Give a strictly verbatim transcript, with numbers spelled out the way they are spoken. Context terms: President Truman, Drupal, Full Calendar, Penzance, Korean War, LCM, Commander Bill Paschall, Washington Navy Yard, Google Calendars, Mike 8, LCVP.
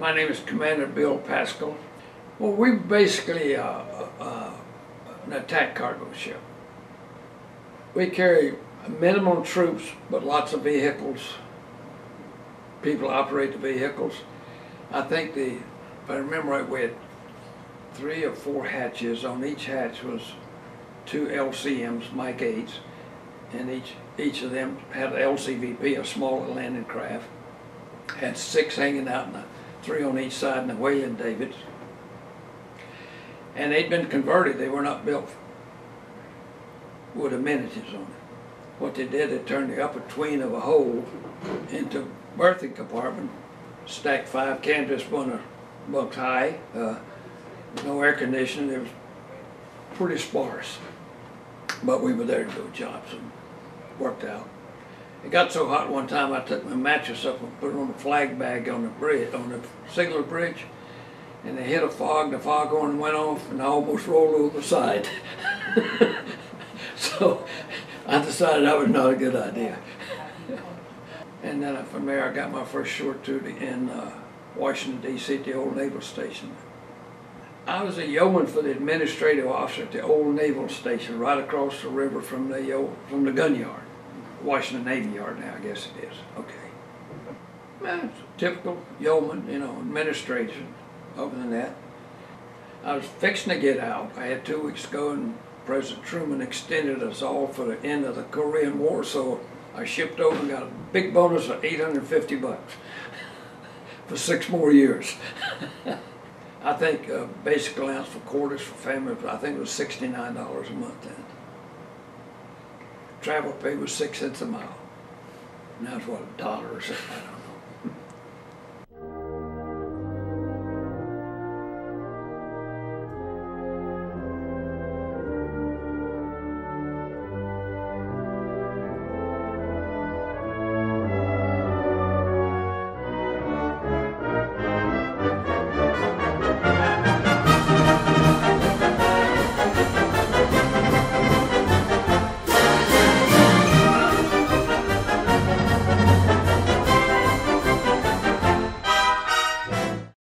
My name is Commander Bill Paschall. Well, we're basically uh, uh, an attack cargo ship. We carry minimum troops, but lots of vehicles. People operate the vehicles. I think the, if I remember right, we had three or four hatches. On each hatch was two L C Ms, Mike eights, and each each of them had an L C V P, a smaller landing craft. Had six hanging out, and three on each side, and the Whaling Davids. And they'd been converted. They were not built with amenities on it. What they did, they turned the upper tween of a hole into a berthing compartment, stacked five canvas bunks high, uh, no air conditioning. It was pretty sparse, but we were there to do jobs, and worked out. It got so hot one time I took my mattress up and put it on a flag bag on the bridge, on the Sigler Bridge, and they hit a fog. The foghorn went off, and I almost rolled over the side. So I decided that was not a good idea. And then from there I got my first short duty in uh, Washington, D C at the old naval station. I was a yeoman for the administrative officer at the old naval station right across the river from the, old, from the gun yard. Washington Navy Yard now, I guess it is. Okay. Man, typical yeoman, you know, administration. Other than that, I was fixing to get out. I had two weeks to go, and President Truman extended us all for the end of the Korean War, so I shipped over and got a big bonus of eight hundred fifty bucks for six more years. I think uh, basic allowance for quarters for family, I think it was sixty-nine dollars a month then. Travel pay was six cents a mile. Now it's what, a dollar or something, I don't know.